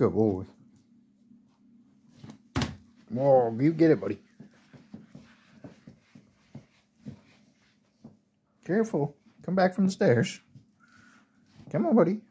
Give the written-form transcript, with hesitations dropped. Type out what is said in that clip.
Good boy. Whoa, you get it, buddy. Careful. Come back from the stairs. Come on, buddy.